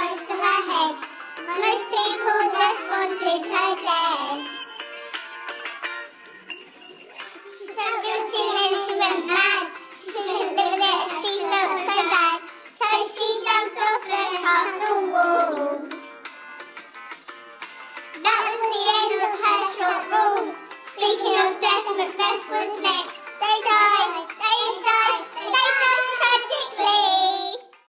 close to her head. Most people just wanted her dead. She felt guilty and she went mad. She couldn't live with it, she felt so bad. So she jumped off the castle walls. That was the end of her short rule. Speaking of death, Macbeth was next.